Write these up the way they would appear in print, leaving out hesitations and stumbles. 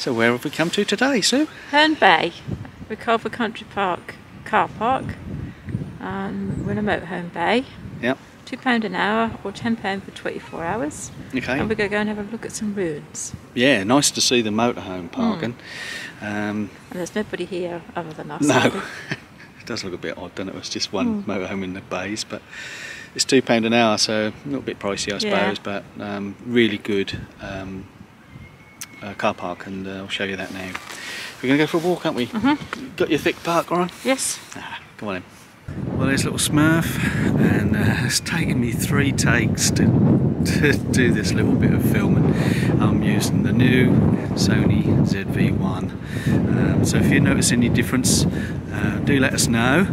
So where have we come to today, Sue? Herne Bay, Recolver Country Park car park. We're in a motorhome bay. Yep. £2 an hour or £10 for 24 hours. Okay. And we're going to go and have a look at some ruins. Yeah, nice to see the motorhome parking. And there's nobody here other than us. No. It does look a bit odd, doesn't it? It's just one motorhome in the bays, but it's £2 an hour, so a little bit pricey, I suppose, but really good car park, and I'll show you that now. We're going to go for a walk, aren't we? Got your thick park, Ryan? Yes. Come on in. Well, there's little Smurf, and it's taken me 3 takes to do this little bit of filming. I'm using the new Sony ZV1. So if you notice any difference, do let us know.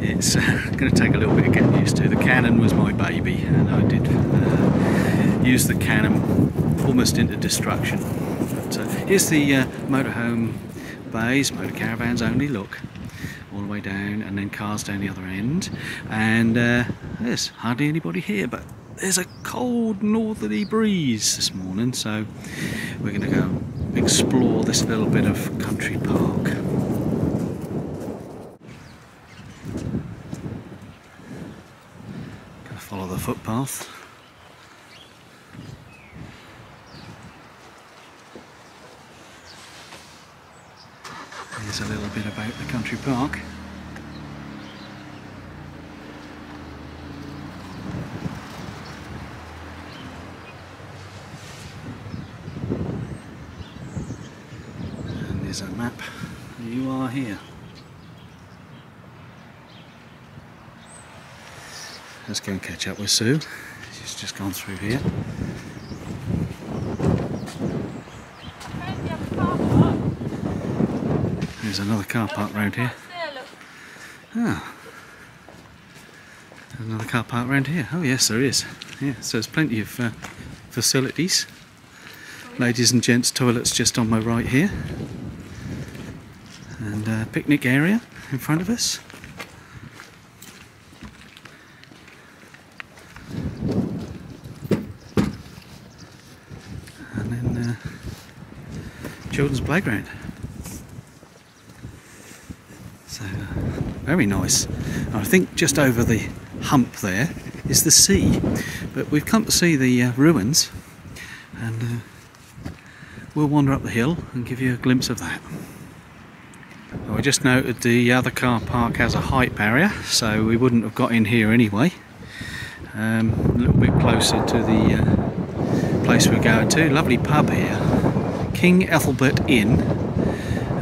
It's going to take a little bit of getting used to. The Canon was my baby, and I did use the Canon almost into destruction. But here's the motorhome bays, motor caravans only, look. All the way down, and then cars down the other end, and there's hardly anybody here, but there's a cold northerly breeze this morning, so we're going to go explore this little bit of country park. Going to follow the footpath. Here's a little bit about the country park. And there's a map. You are here. Let's go and catch up with Sue. She's just gone through here. There's another car park round here. Oh. There's another car park round here. Oh yes, there is. Yeah, so there's plenty of facilities. Ladies and gents toilets just on my right here. And a picnic area in front of us. And then children's playground. So, very nice. And I think just over the hump there is the sea, but we've come to see the ruins, and we'll wander up the hill and give you a glimpse of that. Well, I just noted the other car park has a height barrier, so we wouldn't have got in here anyway. A little bit closer to the place we're going to. Lovely pub here, King Ethelbert Inn,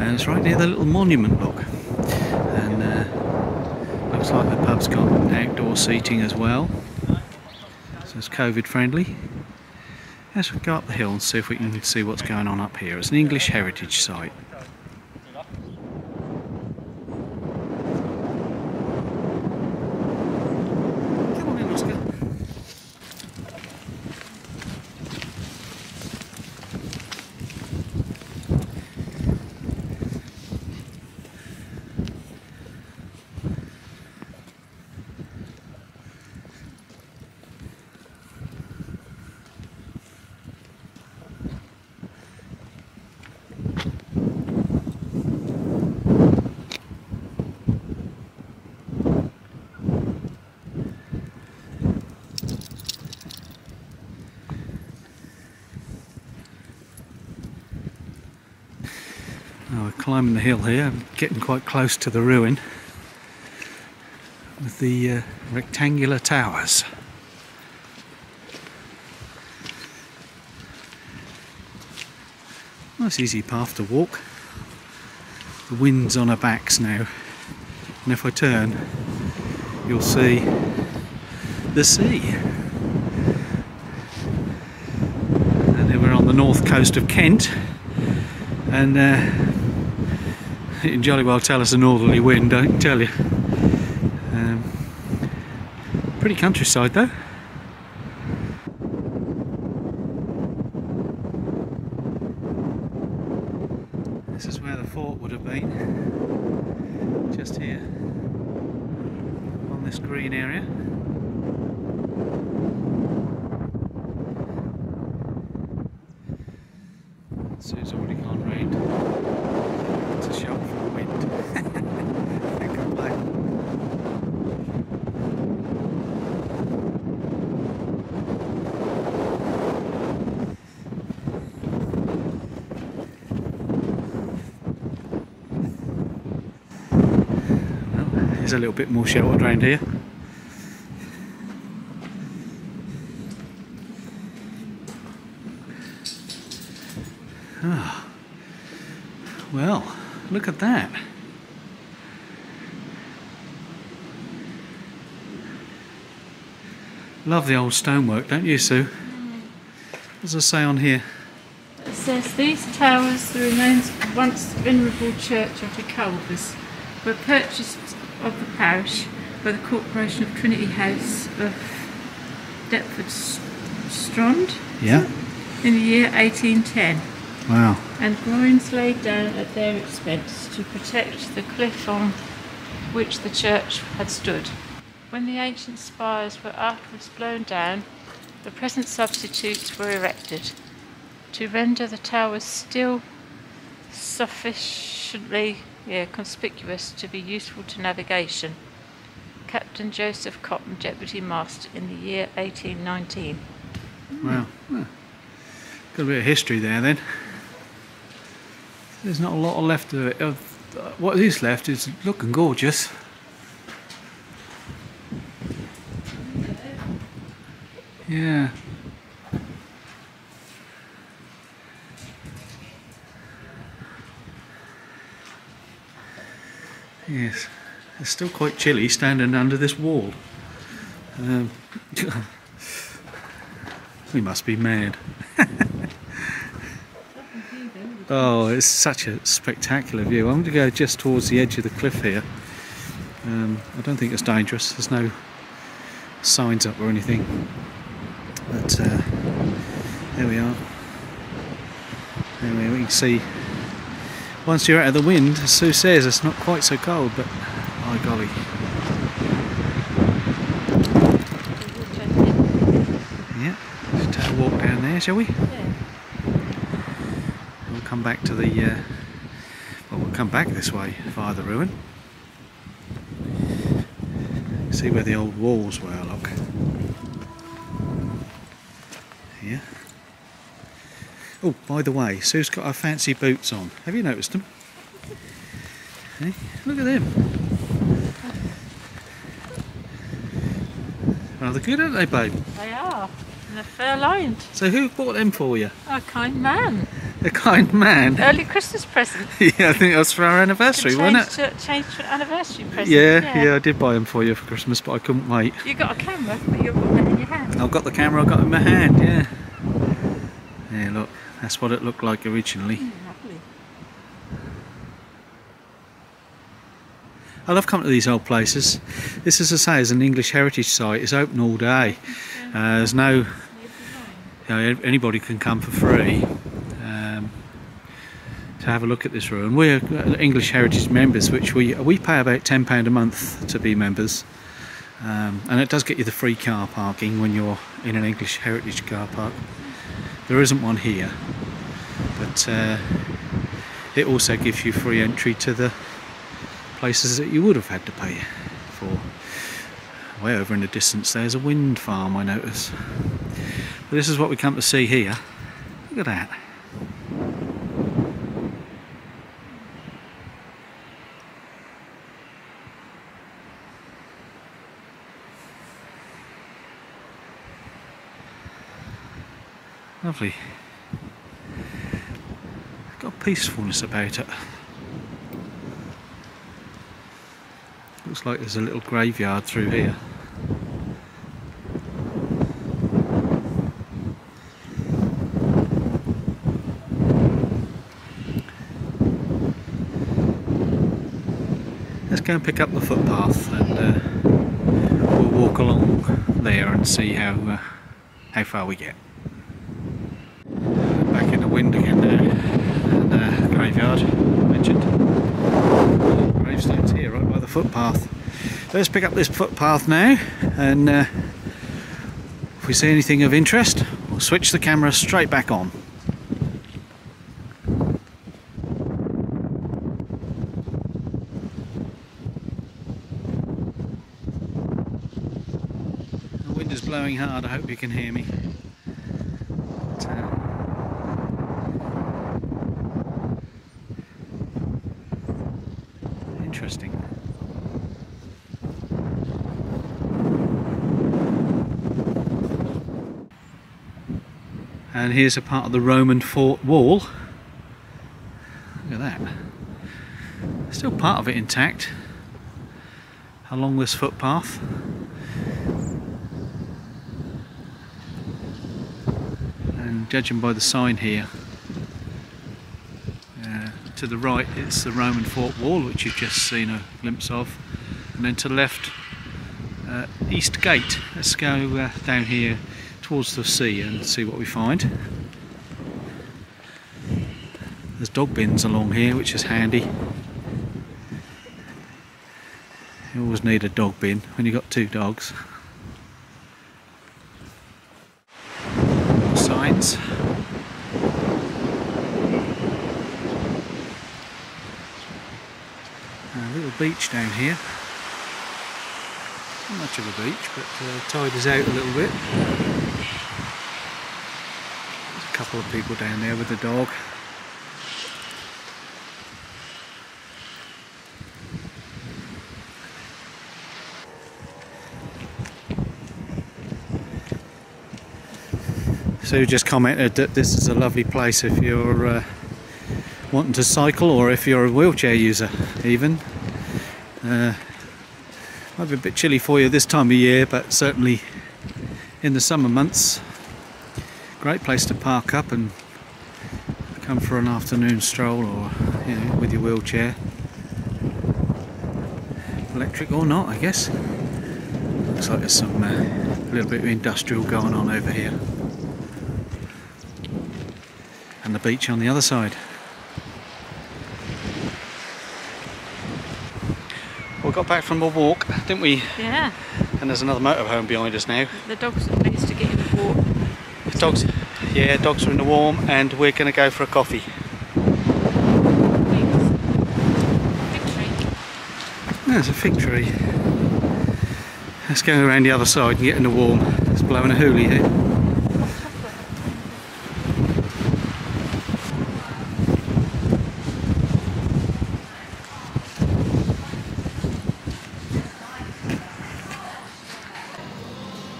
and it's right near the little monument block. Looks like the pub's got outdoor seating as well, so it's COVID friendly. Let's go up the hill and see if we can see what's going on up here. It's an English heritage site. Come on in, Oscar. We're climbing the hill here, getting quite close to the ruin with the rectangular towers. Nice easy path to walk. The wind's on our backs now, and if I turn you'll see the sea. And then we're on the north coast of Kent, and you can jolly well tell us a northerly wind, I can tell you. Pretty countryside though. This is where the fort would have been, just here, on this green area. Sue's already gone rain. is a little bit more sheltered around here. Ah, well, look at that. Love the old stonework, don't you, Sue? What does it say on here? It says, these towers, the remains of once venerable church of the Culvers, were purchased of the parish by the corporation of Trinity House of Deptford Strand, yeah, in the year 1810. Wow. And groins laid down at their expense to protect the cliff on which the church had stood. When the ancient spires were afterwards blown down, the present substitutes were erected to render the towers still sufficiently conspicuous to be useful to navigation. Captain Joseph Cotton, Deputy Master, in the year 1819. Wow. Well, got a bit of history there then. There's not a lot left of it. What is left is looking gorgeous. Yeah. Yes, it's still quite chilly standing under this wall. We must be mad. Oh, it's such a spectacular view. I'm going to go just towards the edge of the cliff here. I don't think it's dangerous. There's no signs up or anything. But there we are. Anyway, we can see, once you're out of the wind, as Sue says, it's not quite so cold, but oh golly. Yeah, let's take a walk down there, shall we? Yeah. We'll come back to the, well, we'll come back this way via the ruin. See where the old walls were, look. Yeah. Oh, by the way, Sue's got her fancy boots on. Have you noticed them? Hey, look at them. Rather good, aren't they, babe? They are, and they're fair lined. So who bought them for you? A kind man. A kind man? Early Christmas present. Yeah, I think that was for our anniversary, wasn't it? Changed to an anniversary present. Yeah, I did buy them for you for Christmas, but I couldn't wait. You got a camera, but you've got it in your hand. I've got the camera, I've got it in my hand, yeah. Yeah, look, that's what it looked like originally. Lovely. I love coming to these old places. This, as I say, is an English heritage site. It's open all day. There's no, anybody can come for free to have a look at this room. We're English Heritage members, which we pay about £10 a month to be members. And it does get you the free car parking when you're in an English Heritage car park. There isn't one here, but it also gives you free entry to the places that you would have had to pay for. Way over in the distance there's a wind farm, I notice. But this is what we come to see here. Look at that. Lovely. Got a peacefulness about it. Looks like there's a little graveyard through here. Let's go and pick up the footpath and we'll walk along there and see how far we get. Wind again there, and graveyard mentioned. Gravestones here, right by the footpath. Let's pick up this footpath now, and if we see anything of interest, we'll switch the camera straight back on. The wind is blowing hard, I hope you can hear me. Interesting. And here's a part of the Roman fort wall. Look at that. Still part of it intact along this footpath. And judging by the sign here, to the right it's the Roman fort wall, which you've just seen a glimpse of, and then to the left, East Gate. Let's go down here towards the sea and see what we find. There's dog bins along here, which is handy. You always need a dog bin when you've got two dogs. Signs. A little beach down here. Not much of a beach, but the tide is out a little bit. There's a couple of people down there with the dog. Sue just commented that this is a lovely place if you're wanting to cycle, or if you're a wheelchair user even. Might be a bit chilly for you this time of year, but certainly in the summer months, great place to park up and come for an afternoon stroll, or you know, with your wheelchair, electric or not, I guess. Looks like there's some little bit of industrial going on over here. And the beach on the other side. Well, we got back from a walk, didn't we? Yeah. And there's another motorhome behind us now. The dogs managed to get in the walk. The dogs, yeah, dogs are in the warm, and we're going to go for a coffee. Fig tree. There's a fig tree. Let's go around the other side and get in the warm. It's blowing a hoolie here.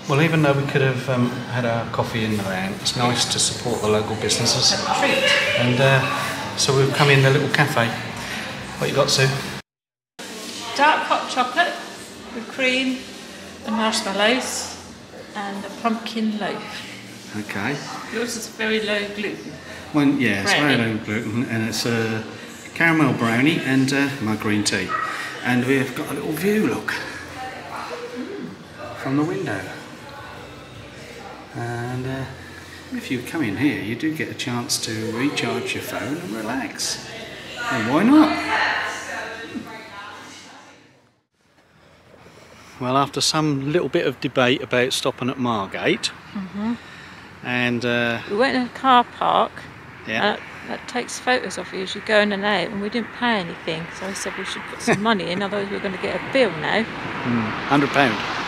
Well, even though we could have had our coffee in the van, it's nice to support the local businesses. A treat. And so we've come in the little cafe. What you got, Sue? Dark hot chocolate with cream and marshmallows and a pumpkin loaf. Okay. Yours is very low gluten. Well, yeah, it's very low gluten, and it's a caramel brownie and my green tea. And we've got a little view, look, from the window. And if you come in here, you do get a chance to recharge your phone and relax. And why not? Well, after some little bit of debate about stopping at Margate, and we went in a car park. Yeah. That takes photos of you as you go in and out, and we didn't pay anything. So I said we should put some money in, otherwise we're going to get a bill now. £100.